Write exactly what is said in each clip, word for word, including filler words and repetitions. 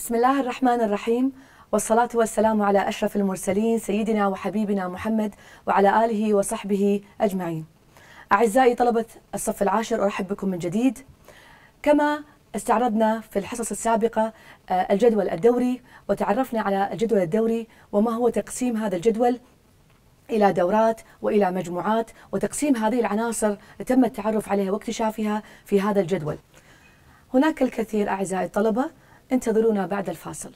بسم الله الرحمن الرحيم، والصلاة والسلام على أشرف المرسلين سيدنا وحبيبنا محمد وعلى آله وصحبه أجمعين. أعزائي طلبة الصف العاشر، أرحب بكم من جديد. كما استعرضنا في الحصص السابقة الجدول الدوري، وتعرفنا على الجدول الدوري وما هو تقسيم هذا الجدول إلى دورات وإلى مجموعات، وتقسيم هذه العناصر تم التعرف عليها واكتشافها في هذا الجدول. هناك الكثير أعزائي الطلبة، انتظرونا بعد الفاصل.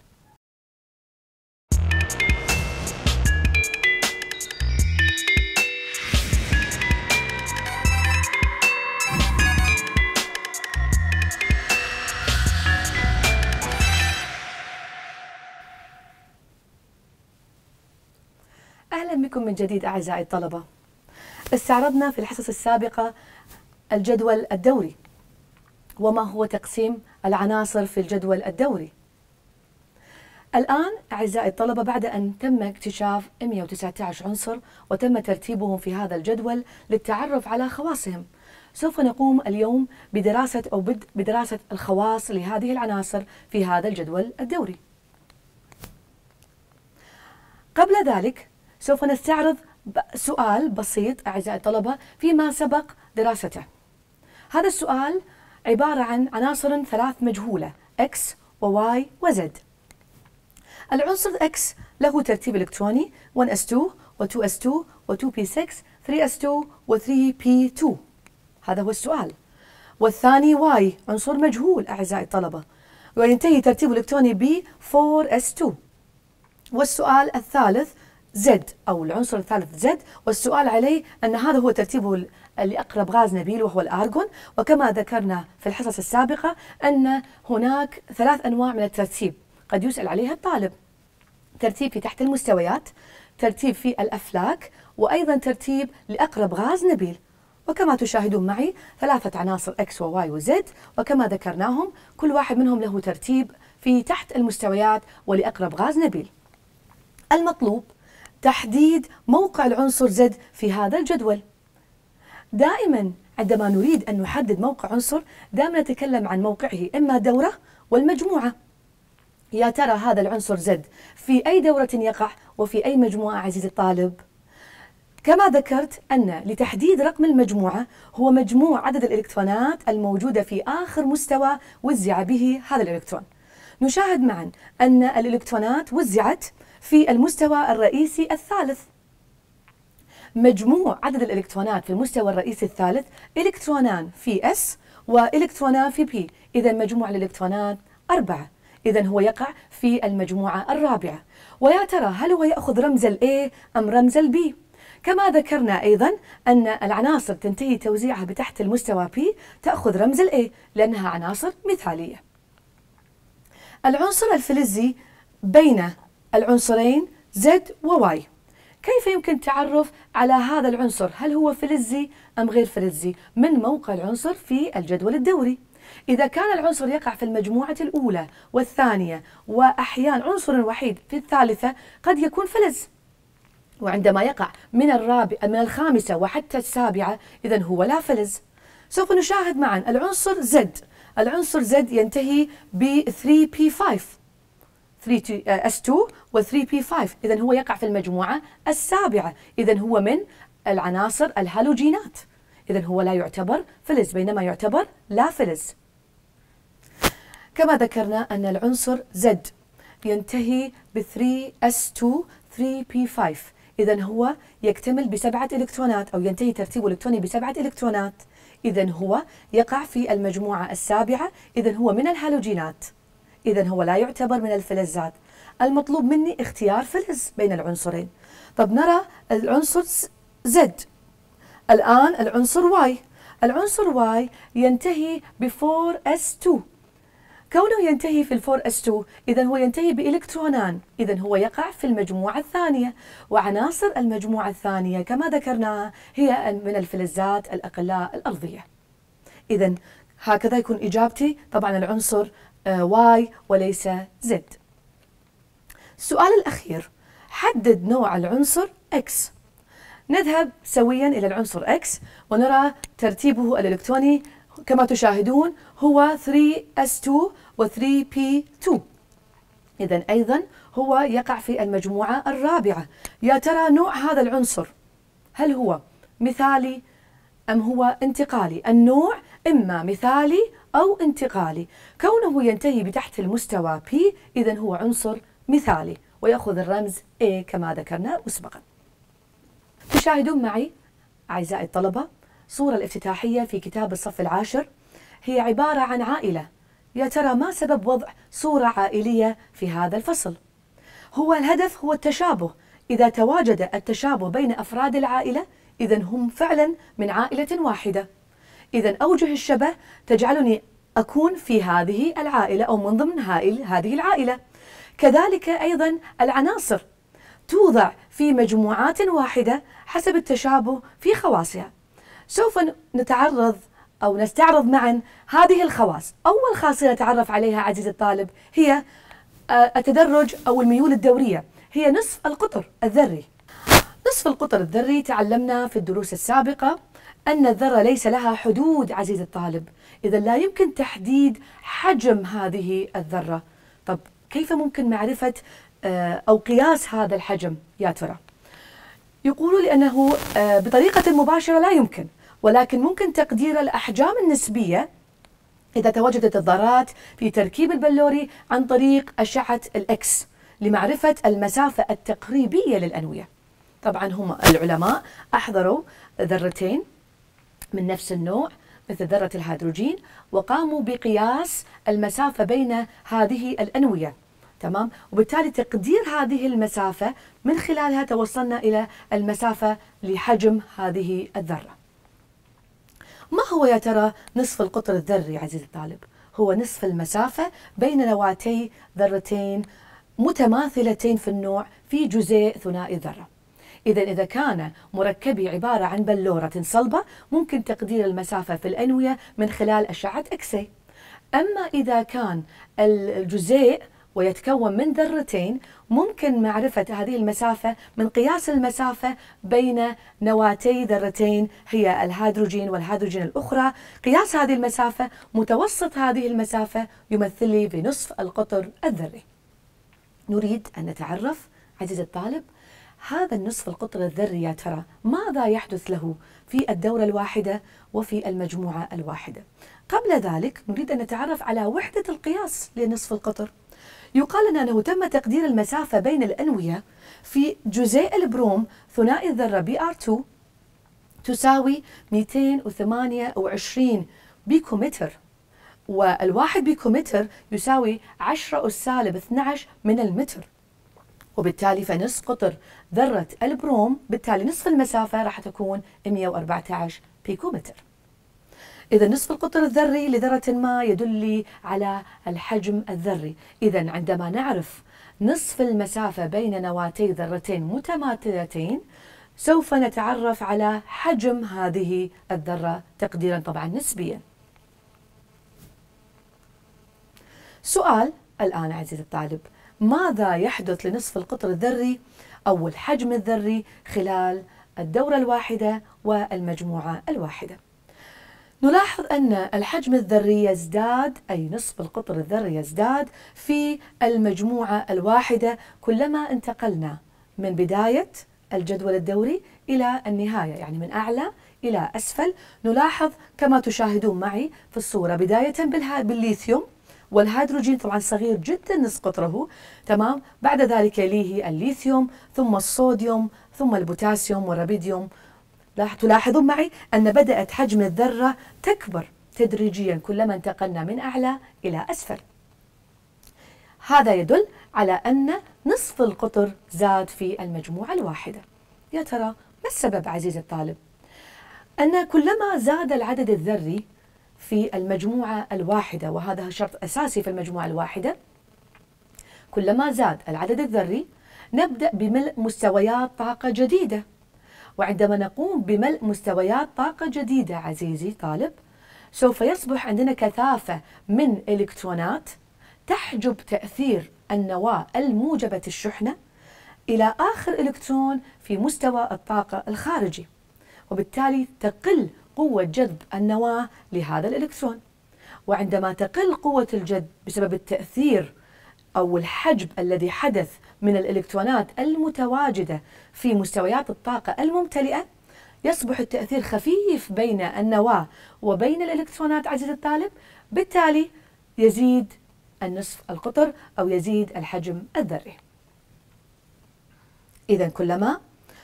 أهلا بكم من جديد أعزائي الطلبة. استعرضنا في الحصص السابقة الجدول الدوري وما هو تقسيم العناصر في الجدول الدوري. الآن أعزائي الطلبة، بعد أن تم اكتشاف مئة وتسعة عشر عنصر وتم ترتيبهم في هذا الجدول للتعرف على خواصهم، سوف نقوم اليوم بدراسة أو بدء بدراسة الخواص لهذه العناصر في هذا الجدول الدوري. قبل ذلك سوف نستعرض سؤال بسيط أعزائي الطلبة فيما سبق دراسته. هذا السؤال عبارة عن عناصر ثلاث مجهولة X و Y و Z. العنصر X له ترتيب إلكتروني واحد إس اثنين و2S2 و2P6 ثري إس اثنين و3P2. هذا هو السؤال. والثاني Y عنصر مجهول أعزائي الطلبة، وينتهي ترتيبه الإلكتروني ب فور إس اثنين. والسؤال الثالث زد، أو العنصر الثالث زد، والسؤال عليه أن هذا هو ترتيبه لأقرب غاز نبيل وهو الأرجون. وكما ذكرنا في الحصص السابقة أن هناك ثلاث أنواع من الترتيب قد يسأل عليها الطالب: ترتيب في تحت المستويات، ترتيب في الأفلاك، وأيضا ترتيب لأقرب غاز نبيل. وكما تشاهدون معي ثلاثة عناصر X وY وZ، وكما ذكرناهم كل واحد منهم له ترتيب في تحت المستويات ولأقرب غاز نبيل. المطلوب تحديد موقع العنصر زد في هذا الجدول. دائما عندما نريد أن نحدد موقع عنصر دائما نتكلم عن موقعه، إما الدورة والمجموعة. يا ترى هذا العنصر زد في أي دورة يقع وفي أي مجموعة عزيزي الطالب؟ كما ذكرت أن لتحديد رقم المجموعة هو مجموع عدد الإلكترونات الموجودة في آخر مستوى وزع به هذا الإلكترون. نشاهد معا أن الإلكترونات وزعت في المستوى الرئيسي الثالث. مجموع عدد الإلكترونات في المستوى الرئيسي الثالث إلكترونان في S وإلكترونان في P، إذا مجموع الإلكترونات أربعة، إذا هو يقع في المجموعة الرابعة. ويا ترى هل هو يأخذ رمز ال A أم رمز ال B؟ كما ذكرنا أيضا أن العناصر تنتهي توزيعها بتحت المستوى P تأخذ رمز ال A لأنها عناصر مثالية. العنصر الفلزي بين العنصرين زد وواي، كيف يمكن التعرف على هذا العنصر؟ هل هو فلزي أم غير فلزي؟ من موقع العنصر في الجدول الدوري. إذا كان العنصر يقع في المجموعة الأولى والثانية وأحيان عنصر وحيد في الثالثة قد يكون فلز، وعندما يقع من الرابع من الخامسة وحتى السابعة إذا هو لا فلز. سوف نشاهد معا العنصر زد. العنصر زد ينتهي ب ثري بي فايف ثري إس اثنين و ثري بي فايف، إذا هو يقع في المجموعة السابعة، إذا هو من العناصر الهالوجينات، إذا هو لا يعتبر فلز بينما يعتبر لا فلز. كما ذكرنا أن العنصر زد ينتهي ب ثري إس اثنين ثري بي فايف، إذا هو يكتمل بسبعة إلكترونات أو ينتهي ترتيبه الإلكتروني بسبعة إلكترونات، إذا هو يقع في المجموعة السابعة، إذا هو من الهالوجينات، إذا هو لا يعتبر من الفلزات. المطلوب مني اختيار فلز بين العنصرين. طب نرى العنصر زد. الآن العنصر واي. العنصر واي ينتهي ب فور إس اثنين. كونه ينتهي في ال فور إس اثنين إذا هو ينتهي بإلكترونان، إذا هو يقع في المجموعة الثانية، وعناصر المجموعة الثانية كما ذكرناها هي من الفلزات الأقلاء الأرضية. إذا هكذا يكون إجابتي طبعا العنصر واي وليس زد. السؤال الأخير، حدد نوع العنصر X. نذهب سويا إلى العنصر X ونرى ترتيبه الإلكتروني كما تشاهدون هو ثري إس اثنين و ثري بي اثنين. إذن أيضا هو يقع في المجموعة الرابعة. يا ترى نوع هذا العنصر هل هو مثالي أم هو انتقالي؟ النوع إما مثالي أو انتقالي. كونه ينتهي بتحت المستوى P إذن هو عنصر مثالي ويأخذ الرمز A كما ذكرنا مسبقا. تشاهدون معي أعزائي الطلبة الصورة الافتتاحية في كتاب الصف العاشر، هي عبارة عن عائلة. يا ترى ما سبب وضع صورة عائلية في هذا الفصل؟ هو الهدف هو التشابه، إذا تواجد التشابه بين أفراد العائلة إذن هم فعلا من عائلة واحدة. إذن أوجه الشبه تجعلني أكون في هذه العائلة أو من ضمن هذه العائلة. كذلك أيضا العناصر توضع في مجموعات واحدة حسب التشابه في خواصها. سوف نتعرض أو نستعرض معا هذه الخواص. أول خاصية نتعرف عليها عزيزي الطالب هي التدرج أو الميول الدورية، هي نصف القطر الذري. نصف القطر الذري تعلمنا في الدروس السابقة أن الذرة ليس لها حدود عزيزي الطالب، إذا لا يمكن تحديد حجم هذه الذرة. طب كيف ممكن معرفة أو قياس هذا الحجم يا ترى؟ يقولوا لأنه بطريقة مباشرة لا يمكن، ولكن ممكن تقدير الأحجام النسبية إذا تواجدت الذرات في تركيب البلوري عن طريق أشعة الإكس لمعرفة المسافة التقريبية للأنوية. طبعا هم العلماء أحضروا ذرتين من نفس النوع مثل ذرة الهيدروجين وقاموا بقياس المسافة بين هذه الأنوية، تمام؟ وبالتالي تقدير هذه المسافة من خلالها توصلنا إلى المسافة لحجم هذه الذرة. ما هو يا ترى نصف القطر الذري عزيزي الطالب؟ هو نصف المسافة بين نواتي ذرتين متماثلتين في النوع في جزيء ثنائي الذرة. إذا إذا كان مركبي عبارة عن بلورة صلبة ممكن تقدير المسافة في الأنوية من خلال أشعة إكسي. أما إذا كان الجزيء ويتكون من ذرتين ممكن معرفة هذه المسافة من قياس المسافة بين نواتي ذرتين هي الهيدروجين والهيدروجين الأخرى. قياس هذه المسافة متوسط هذه المسافة يمثل لي بنصف القطر الذري. نريد أن نتعرف عزيزي الطالب هذا النصف القطر الذري يا ترى ماذا يحدث له في الدورة الواحدة وفي المجموعة الواحدة. قبل ذلك نريد أن نتعرف على وحدة القياس لنصف القطر. يقال لنا أنه تم تقدير المسافة بين الأنوية في جزيء البروم ثنائي الذرة بي آر اثنين تساوي مئتين وثمانية وعشرين بيكومتر، والواحد بيكومتر يساوي عشرة أس سالب اثنعش من المتر. وبالتالي فنصف قطر ذرة البروم بالتالي نصف المسافة راح تكون مئة وأربعة عشر بيكومتر. إذا نصف القطر الذري لذرة ما يدل على الحجم الذري. إذا عندما نعرف نصف المسافة بين نواتي ذرتين متماثلتين سوف نتعرف على حجم هذه الذرة تقديرا طبعا نسبيا. سؤال الآن عزيزي الطالب، ماذا يحدث لنصف القطر الذري أو الحجم الذري خلال الدورة الواحدة والمجموعة الواحدة؟ نلاحظ أن الحجم الذري يزداد، أي نصف القطر الذري يزداد في المجموعة الواحدة كلما انتقلنا من بداية الجدول الدوري إلى النهاية، يعني من أعلى إلى أسفل. نلاحظ كما تشاهدون معي في الصورة بداية بالليثيوم والهيدروجين طبعا صغير جدا نصف قطره، تمام؟ بعد ذلك يليه الليثيوم ثم الصوديوم ثم البوتاسيوم والربيديوم. تلاحظون معي أن بدأت حجم الذرة تكبر تدريجيا كلما انتقلنا من أعلى إلى أسفل. هذا يدل على أن نصف القطر زاد في المجموعة الواحدة. يا ترى ما السبب عزيزي الطالب؟ أن كلما زاد العدد الذري في المجموعة الواحدة، وهذا شرط أساسي في المجموعة الواحدة، كلما زاد العدد الذري نبدأ بملء مستويات طاقة جديدة. وعندما نقوم بملء مستويات طاقة جديدة عزيزي طالب سوف يصبح عندنا كثافة من إلكترونات تحجب تأثير النواة الموجبة الشحنة إلى آخر إلكترون في مستوى الطاقة الخارجي، وبالتالي تقل قوة جذب النواة لهذا الإلكترون. وعندما تقل قوة الجذب بسبب التأثير أو الحجب الذي حدث من الإلكترونات المتواجدة في مستويات الطاقة الممتلئة، يصبح التأثير خفيف بين النواة وبين الإلكترونات عزيزي الطالب، بالتالي يزيد النصف القطر أو يزيد الحجم الذري. إذا كلما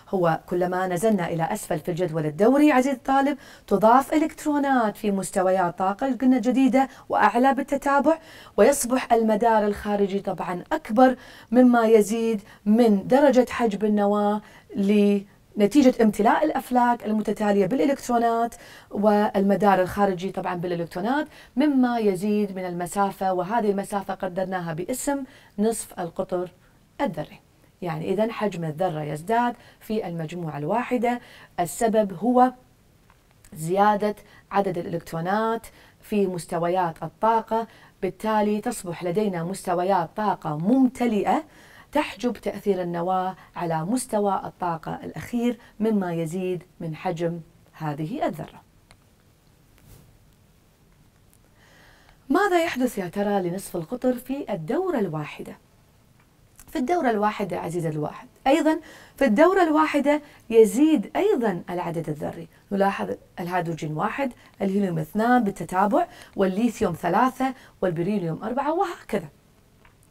هو كلما نزلنا إلى أسفل في الجدول الدوري عزيزي الطالب تضاف إلكترونات في مستويات طاقة قلنا جديدة وأعلى بالتتابع، ويصبح المدار الخارجي طبعا أكبر، مما يزيد من درجة حجب النواة لنتيجة امتلاء الأفلاك المتتالية بالإلكترونات والمدار الخارجي طبعا بالإلكترونات، مما يزيد من المسافة، وهذه المسافة قدرناها باسم نصف القطر الذري. يعني إذا حجم الذرة يزداد في المجموعة الواحدة، السبب هو زيادة عدد الإلكترونات في مستويات الطاقة، بالتالي تصبح لدينا مستويات طاقة ممتلئة تحجب تأثير النواة على مستوى الطاقة الأخير، مما يزيد من حجم هذه الذرة. ماذا يحدث يا ترى لنصف القطر في الدورة الواحدة؟ في الدورة الواحدة عزيز الواحد أيضا في الدورة الواحدة يزيد أيضا العدد الذري، نلاحظ الهيدروجين واحد، الهيليوم اثنان بالتتابع، والليثيوم ثلاثة، والبريليوم أربعة، وهكذا.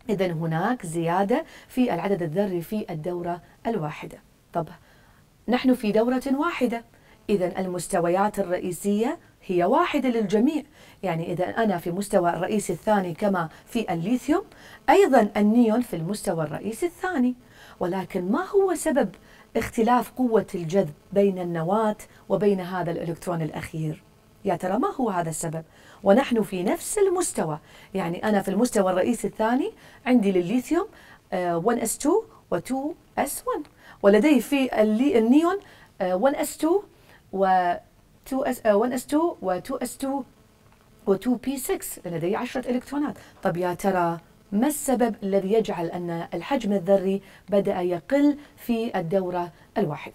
إذا هناك زيادة في العدد الذري في الدورة الواحدة. طب نحن في دورة واحدة، إذا المستويات الرئيسية هي واحدة للجميع، يعني إذا أنا في مستوى الرئيسي الثاني كما في الليثيوم، أيضا النيون في المستوى الرئيسي الثاني، ولكن ما هو سبب اختلاف قوة الجذب بين النواة وبين هذا الإلكترون الأخير؟ يا ترى ما هو هذا السبب؟ ونحن في نفس المستوى، يعني أنا في المستوى الرئيسي الثاني عندي للليثيوم واحد إس اثنين و2S1، ولدي في النيون واحد إس اثنين و واحد إس اثنين و2S2 و2P6، لدي عشرة إلكترونات. طب يا ترى ما السبب الذي يجعل أن الحجم الذري بدأ يقل في الدورة الواحدة؟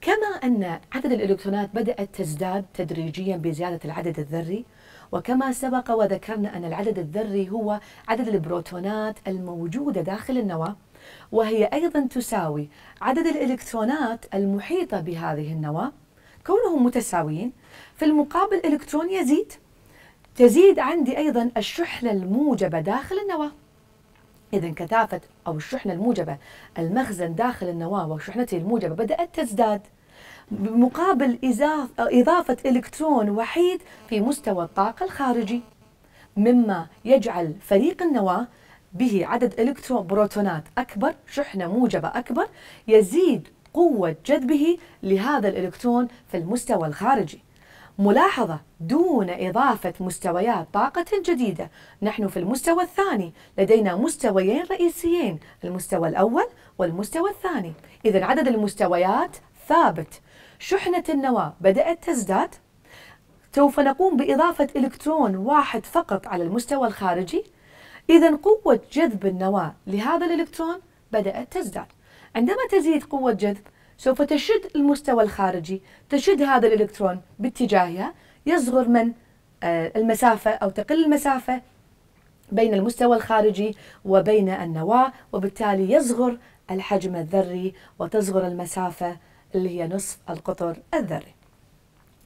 كما أن عدد الإلكترونات بدأت تزداد تدريجيا بزيادة العدد الذري، وكما سبق وذكرنا أن العدد الذري هو عدد البروتونات الموجودة داخل النواة، وهي أيضا تساوي عدد الإلكترونات المحيطة بهذه النواة، كونهم متساويين. في المقابل الإلكترون يزيد، تزيد عندي أيضا الشحنة الموجبة داخل النواة. إذا كثافة أو الشحنة الموجبة المخزن داخل النواة وشحنته الموجبة بدأت تزداد، بمقابل إضافة إلكترون وحيد في مستوى الطاقة الخارجي، مما يجعل فريق النواة به عدد إلكترون بروتونات أكبر، شحنة موجبة أكبر، يزيد قوة جذبه لهذا الإلكترون في المستوى الخارجي. ملاحظة، دون إضافة مستويات طاقة جديدة. نحن في المستوى الثاني لدينا مستويين رئيسيين، المستوى الأول والمستوى الثاني، إذا عدد المستويات ثابت، شحنة النواة بدأت تزداد، سوف نقوم بإضافة إلكترون واحد فقط على المستوى الخارجي، إذا قوة جذب النواة لهذا الإلكترون بدأت تزداد. عندما تزيد قوة جذب سوف تشد المستوى الخارجي، تشد هذا الإلكترون باتجاهها، يصغر من المسافة أو تقل المسافة بين المستوى الخارجي وبين النواة، وبالتالي يصغر الحجم الذري وتصغر المسافة اللي هي نصف القطر الذري.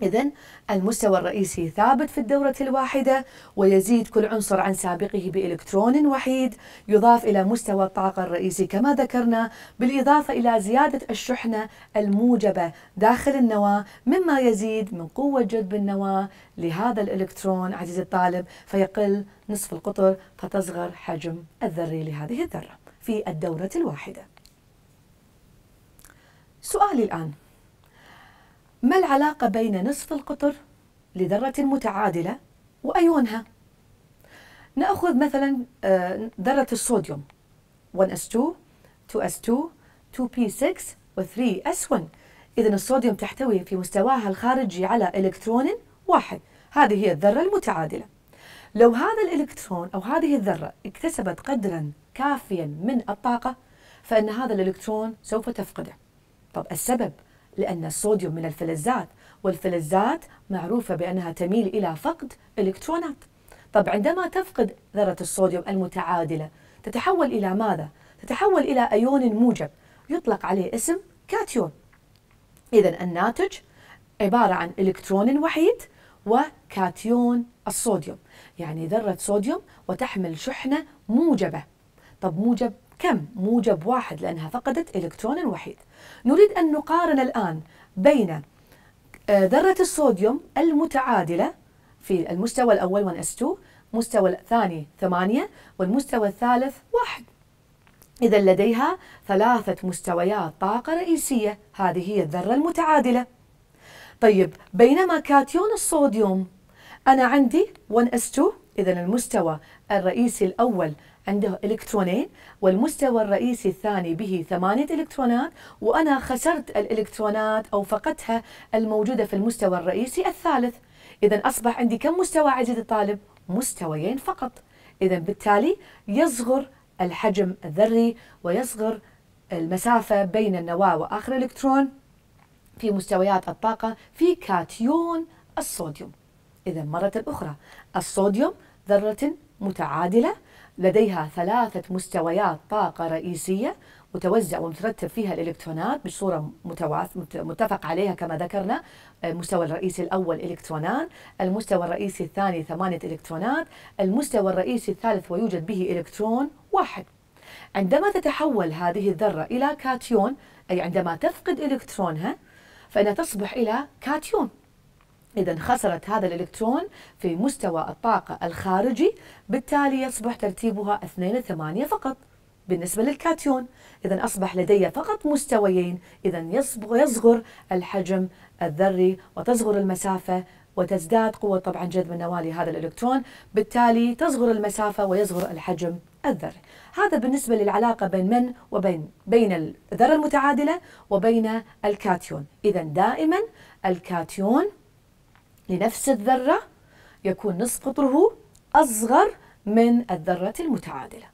إذا المستوى الرئيسي ثابت في الدورة الواحدة، ويزيد كل عنصر عن سابقه بإلكترون وحيد، يضاف إلى مستوى الطاقة الرئيسي كما ذكرنا، بالإضافة إلى زيادة الشحنة الموجبة داخل النواة، مما يزيد من قوة جذب النواة لهذا الإلكترون عزيز الطالب، فيقل نصف القطر، فتصغر حجم الذري لهذه الذرة في الدورة الواحدة. سؤالي الآن، ما العلاقة بين نصف القطر لذرة متعادلة وأيونها؟ نأخذ مثلا ذرة الصوديوم واحد إس اثنين، اثنين إس اثنين، اثنين بي ستة وثلاثة إس واحد. إذن الصوديوم تحتوي في مستواها الخارجي على إلكترون واحد، هذه هي الذرة المتعادلة. لو هذا الإلكترون أو هذه الذرة اكتسبت قدرا كافيا من الطاقة، فإن هذا الإلكترون سوف تفقده. طب السبب؟ لأن الصوديوم من الفلزات، والفلزات معروفة بأنها تميل إلى فقد إلكترونات. طب عندما تفقد ذرة الصوديوم المتعادلة تتحول إلى ماذا؟ تتحول إلى أيون موجب يطلق عليه اسم كاتيون. إذا الناتج عبارة عن إلكترون وحيد وكاتيون الصوديوم، يعني ذرة صوديوم وتحمل شحنة موجبة. طب موجب كم؟ موجب واحد لأنها فقدت إلكترون وحيد. نريد أن نقارن الآن بين ذرة الصوديوم المتعادلة في المستوى الأول واحد إس اثنين، المستوى الثاني ثمانية، والمستوى الثالث واحد. إذا لديها ثلاثة مستويات طاقة رئيسية، هذه هي الذرة المتعادلة. طيب بينما كاتيون الصوديوم أنا عندي واحد إس اثنين، إذا المستوى الرئيسي الأول عنده إلكترونين والمستوى الرئيسي الثاني به ثمانية إلكترونات، وأنا خسرت الإلكترونات أو فقدتها الموجودة في المستوى الرئيسي الثالث. إذا أصبح عندي كم مستوى عزيزي الطالب؟ مستويين فقط. إذا بالتالي يصغر الحجم الذري ويصغر المسافة بين النواة وآخر إلكترون في مستويات الطاقة في كاتيون الصوديوم. إذا مرة أخرى الصوديوم ذرة متعادلة لديها ثلاثة مستويات طاقة رئيسية متوزع ومترتب فيها الإلكترونات بصورة متفق عليها كما ذكرنا. المستوى الرئيسي الأول إلكترونان، المستوى الرئيسي الثاني ثمانية إلكترونات، المستوى الرئيسي الثالث ويوجد به إلكترون واحد. عندما تتحول هذه الذرة إلى كاتيون، أي عندما تفقد إلكترونها، فإنها تصبح إلى كاتيون. إذا خسرت هذا الإلكترون في مستوى الطاقة الخارجي، بالتالي يصبح ترتيبها اثنين ثمانية فقط بالنسبة للكاتيون. إذا أصبح لدي فقط مستويين، إذا يصغر الحجم الذري وتصغر المسافة وتزداد قوة طبعا جذب النواة لهذا الإلكترون، بالتالي تصغر المسافة ويصغر الحجم الذري. هذا بالنسبة للعلاقة بين من وبين بين الذرة المتعادلة وبين الكاتيون. إذا دائما الكاتيون لنفس الذرة يكون نصف قطره أصغر من الذرة المتعادلة.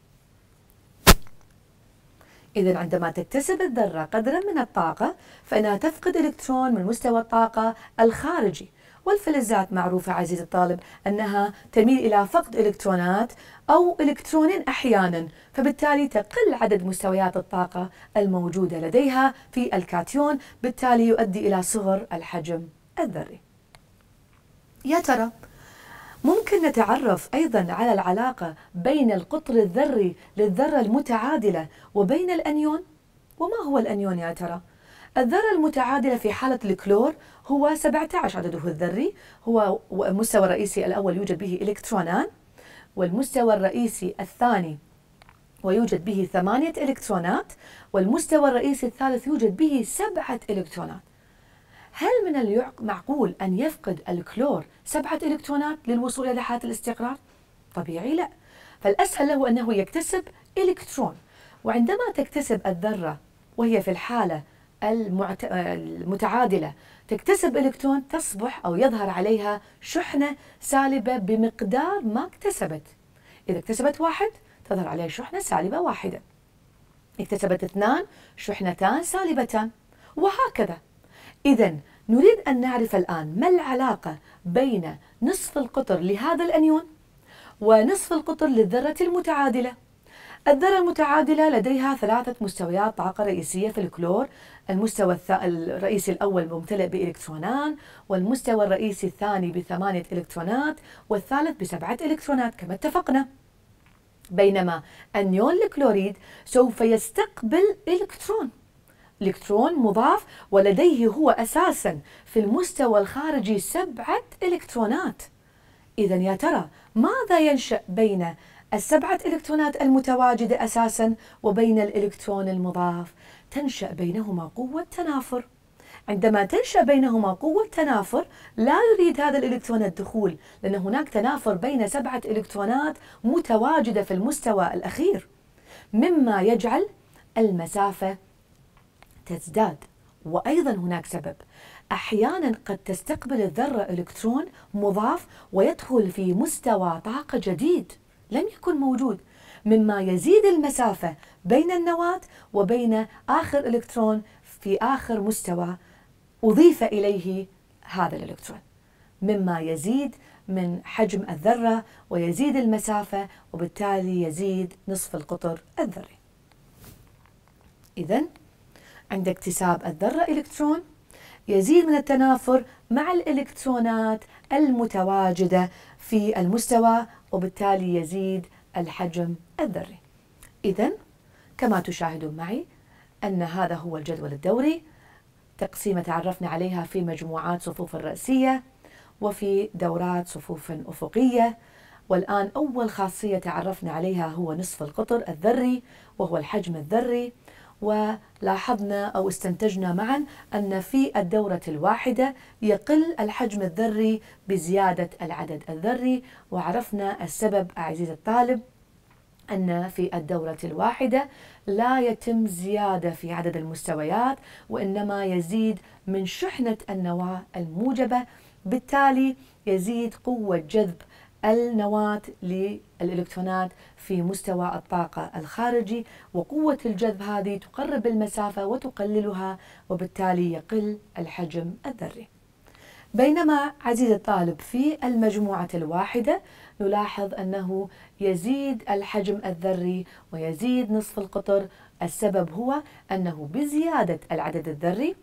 إذا عندما تكتسب الذرة قدرا من الطاقة فإنها تفقد إلكترون من مستوى الطاقة الخارجي، والفلزات معروفة عزيزي الطالب أنها تميل إلى فقد إلكترونات أو إلكترون أحيانا، فبالتالي تقل عدد مستويات الطاقة الموجودة لديها في الكاتيون، بالتالي يؤدي إلى صغر الحجم الذري. يا ترى ممكن نتعرف أيضا على العلاقة بين القطر الذري للذرة المتعادلة وبين الأنيون؟ وما هو الأنيون يا ترى؟ الذرة المتعادلة في حالة الكلور هو سبعة عشر عدده الذري، هو المستوى الرئيسي الأول يوجد به إلكترونان، والمستوى الرئيسي الثاني ويوجد به ثمانية إلكترونات، والمستوى الرئيسي الثالث يوجد به سبعة إلكترونات. هل من المعقول أن يفقد الكلور سبعة إلكترونات للوصول إلى حالة الاستقرار؟ طبيعي لا، فالأسهل له أنه يكتسب إلكترون. وعندما تكتسب الذرة وهي في الحالة المعت... المتعادلة تكتسب إلكترون، تصبح أو يظهر عليها شحنة سالبة بمقدار ما اكتسبت. إذا اكتسبت واحد تظهر عليها شحنة سالبة واحدة، اكتسبت اثنان شحنتان سالبتان، وهكذا. إذا نريد أن نعرف الآن ما العلاقة بين نصف القطر لهذا الأنيون ونصف القطر للذرة المتعادلة. الذرة المتعادلة لديها ثلاثة مستويات طاقة رئيسية في الكلور، المستوى الرئيسي الأول ممتلئ بإلكترونان، والمستوى الرئيسي الثاني بثمانية إلكترونات، والثالث بسبعة إلكترونات كما اتفقنا. بينما أنيون الكلوريد سوف يستقبل إلكترون، إلكترون مضاف، ولديه هو أساساً في المستوى الخارجي سبعة إلكترونات. إذا يا ترى ماذا ينشأ بين السبعة إلكترونات المتواجدة أساساً وبين الإلكترون المضاف؟ تنشأ بينهما قوة تنافر. عندما تنشأ بينهما قوة تنافر لا يريد هذا الإلكترون الدخول، لأن هناك تنافر بين سبعة إلكترونات متواجدة في المستوى الأخير، مما يجعل المسافة تزداد. وأيضا هناك سبب، أحيانا قد تستقبل الذرة إلكترون مضاف ويدخل في مستوى طاقة جديد لم يكن موجود، مما يزيد المسافة بين النواة وبين آخر إلكترون في آخر مستوى أضيف إليه هذا الإلكترون. مما يزيد من حجم الذرة ويزيد المسافة وبالتالي يزيد نصف القطر الذري. إذن عند اكتساب الذرة إلكترون يزيد من التنافر مع الإلكترونات المتواجدة في المستوى وبالتالي يزيد الحجم الذري. إذن كما تشاهدون معي أن هذا هو الجدول الدوري، تقسيمة تعرفنا عليها في مجموعات صفوف رأسية وفي دورات صفوف أفقية. والآن أول خاصية تعرفنا عليها هو نصف القطر الذري وهو الحجم الذري، ولاحظنا أو استنتجنا معا أن في الدورة الواحدة يقل الحجم الذري بزيادة العدد الذري، وعرفنا السبب عزيزي الطالب أن في الدورة الواحدة لا يتم زيادة في عدد المستويات وإنما يزيد من شحنة النواة الموجبة، بالتالي يزيد قوة جذب النواة للإلكترونات في مستوى الطاقة الخارجي، وقوة الجذب هذه تقرب المسافة وتقللها وبالتالي يقل الحجم الذري. بينما عزيزي الطالب في المجموعة الواحدة نلاحظ أنه يزيد الحجم الذري ويزيد نصف القطر، السبب هو أنه بزيادة العدد الذري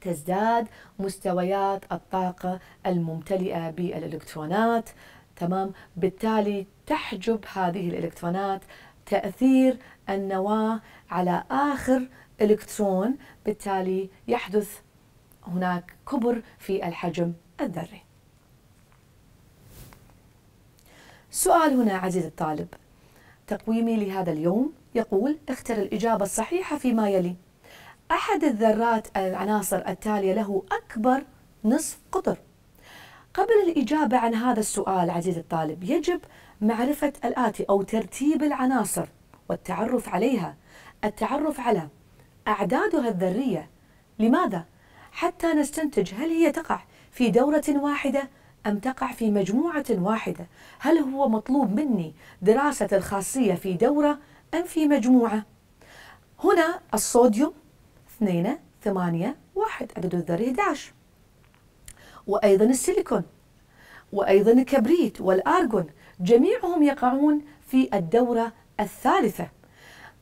تزداد مستويات الطاقة الممتلئة بالإلكترونات، تمام؟ بالتالي تحجب هذه الإلكترونات تأثير النواة على آخر إلكترون، بالتالي يحدث هناك كبر في الحجم الذري. سؤال هنا عزيزي الطالب، تقويمي لهذا اليوم يقول اختر الإجابة الصحيحة فيما يلي: أحد الذرات العناصر التالية له أكبر نصف قطر. قبل الإجابة عن هذا السؤال عزيزي الطالب يجب معرفة الآتي أو ترتيب العناصر والتعرف عليها، التعرف على أعدادها الذرية، لماذا؟ حتى نستنتج هل هي تقع في دورة واحدة أم تقع في مجموعة واحدة؟ هل هو مطلوب مني دراسة الخاصية في دورة أم في مجموعة؟ هنا الصوديوم اثنين ثمانية واحد عدد الذري أحد عشر، وأيضا السيليكون وأيضا الكبريت والأرجون جميعهم يقعون في الدورة الثالثة.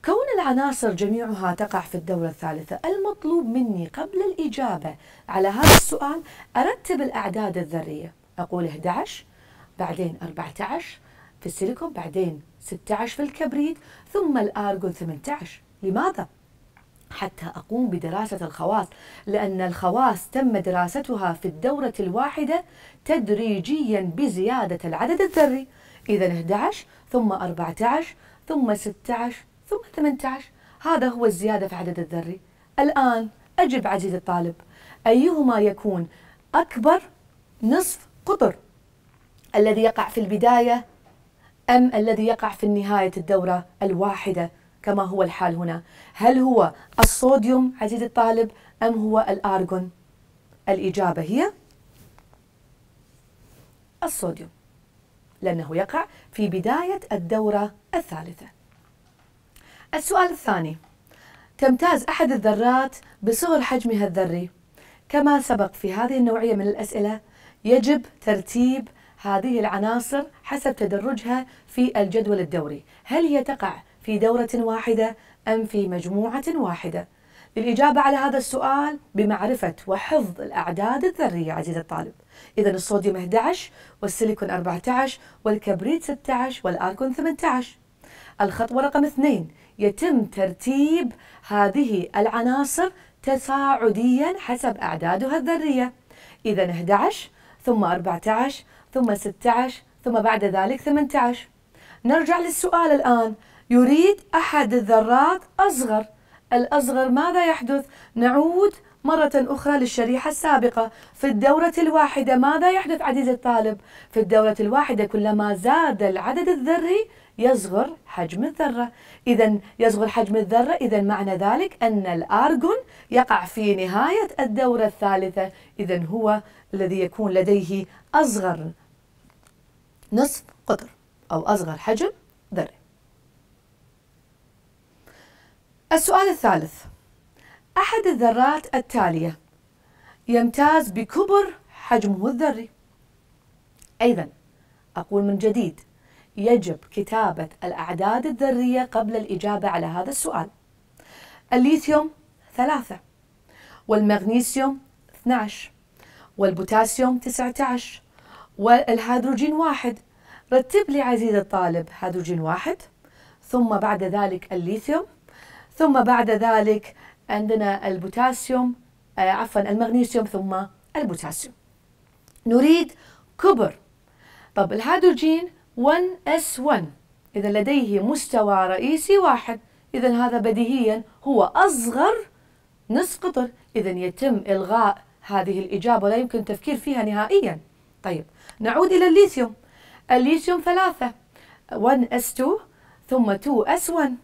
كون العناصر جميعها تقع في الدورة الثالثة، المطلوب مني قبل الإجابة على هذا السؤال أرتب الأعداد الذرية، أقول أحد عشر بعدين أربعة عشر في السيليكون بعدين ستة عشر في الكبريت ثم الأرجون ثمانية عشر. لماذا؟ حتى أقوم بدراسة الخواص، لأن الخواص تم دراستها في الدورة الواحدة تدريجيا بزيادة العدد الذري. إذا أحد عشر ثم أربعة عشر ثم ستة عشر ثم ثمانية عشر، هذا هو الزيادة في عدد الذري. الآن أجب عزيزي الطالب، أيهما يكون أكبر نصف قطر؟ الذي يقع في البداية أم الذي يقع في نهاية الدورة الواحدة كما هو الحال هنا؟ هل هو الصوديوم عزيزي الطالب أم هو الأرجون؟ الإجابة هي الصوديوم، لأنه يقع في بداية الدورة الثالثة. السؤال الثاني، تمتاز أحد الذرات بصغر حجمها الذري. كما سبق في هذه النوعية من الأسئلة يجب ترتيب هذه العناصر حسب تدرجها في الجدول الدوري، هل هي تقع في دورة واحدة أم في مجموعة واحدة؟ للإجابة على هذا السؤال بمعرفة وحفظ الأعداد الذرية عزيزي الطالب. إذا الصوديوم أحد عشر والسيليكون أربعة عشر والكبريت ستة عشر والأرجون ثمانية عشر. الخطوة رقم اثنين، يتم ترتيب هذه العناصر تصاعديا حسب أعدادها الذرية. إذا أحد عشر ثم أربعة عشر ثم ستة عشر ثم بعد ذلك ثمانية عشر. نرجع للسؤال الآن، يريد أحد الذرات أصغر، الأصغر ماذا يحدث؟ نعود مرة أخرى للشريحة السابقة، في الدورة الواحدة ماذا يحدث عزيزي الطالب؟ في الدورة الواحدة كلما زاد العدد الذري يصغر حجم الذرة، إذا يصغر حجم الذرة، إذا معنى ذلك أن الأرجون يقع في نهاية الدورة الثالثة، إذا هو الذي يكون لديه أصغر نصف قطر أو أصغر حجم ذري. السؤال الثالث، أحد الذرات التالية يمتاز بكبر حجمه الذري. أيضا أقول من جديد، يجب كتابة الأعداد الذرية قبل الإجابة على هذا السؤال. الليثيوم ثلاثة، والمغنيسيوم اثني عشر، والبوتاسيوم تسعة عشر، والهيدروجين واحد. رتب لي عزيزي الطالب هيدروجين واحد، ثم بعد ذلك الليثيوم، ثم بعد ذلك عندنا البوتاسيوم، عفوا المغنيسيوم، ثم البوتاسيوم. نريد كبر. طب الهيدروجين واحد إس واحد، إذا لديه مستوى رئيسي واحد، إذا هذا بديهيا هو أصغر نصف قطر، إذا يتم إلغاء هذه الإجابة ولا يمكن التفكير فيها نهائيا. طيب نعود إلى الليثيوم. الليثيوم ثلاثة، واحد إس اثنين ثم اثنين إس واحد،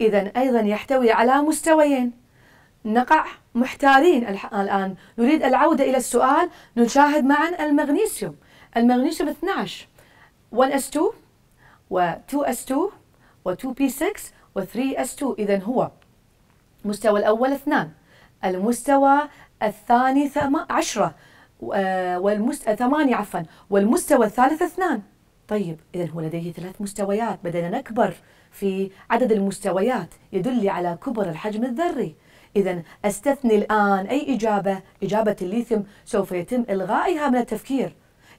إذا أيضا يحتوي على مستويين. نقع محتارين الآن، نريد العودة إلى السؤال. نشاهد معا المغنيسيوم. المغنيسيوم اثني عشر، واحد إس اثنين و اثنين إس اثنين و اثنين بي ستة و ثلاثة إس اثنين، إذا هو المستوى الأول اثنان، المستوى الثاني عشرة، والمستوى ثمانية عفوا، والمستوى الثالث اثنان. طيب إذا هو لديه ثلاث مستويات، بدأنا نكبر في عدد المستويات، يدل على كبر الحجم الذري. إذا أستثني الآن أي إجابة، إجابة الليثيوم سوف يتم إلغائها من التفكير.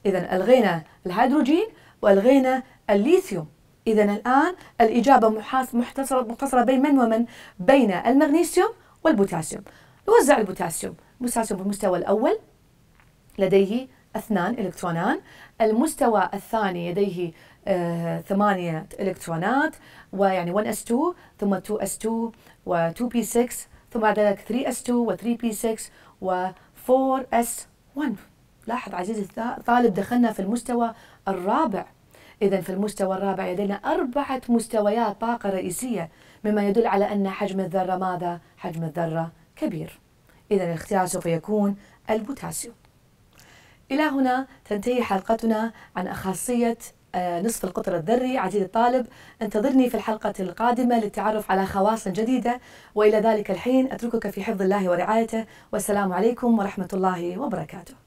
إذا ألغينا الهيدروجين وألغينا الليثيوم. إذا الآن الإجابة محتصرة مقتصرة بين من ومن؟ بين المغنيسيوم والبوتاسيوم. نوزع البوتاسيوم، البوتاسيوم في المستوى الأول لديه اثنان إلكترونان، المستوى الثاني لديه آه ثمانية إلكترونات، ويعني واحد إس اثنين ثم اثنين إس اثنين و اثنين بي ستة ثم بعد ذلك ثلاثة إس اثنين و ثلاثة بي ستة و أربعة إس واحد. لاحظ عزيزي الطالب دخلنا في المستوى الرابع. إذا في المستوى الرابع لدينا أربعة مستويات طاقة رئيسية، مما يدل على أن حجم الذرة ماذا؟ حجم الذرة كبير. إذا الاختيار سوف يكون البوتاسيوم. إلى هنا تنتهي حلقتنا عن أخاصية نصف القطر الذري. عزيزي الطالب انتظرني في الحلقة القادمة للتعرف على خواص جديدة، وإلى ذلك الحين أتركك في حفظ الله ورعايته، والسلام عليكم ورحمة الله وبركاته.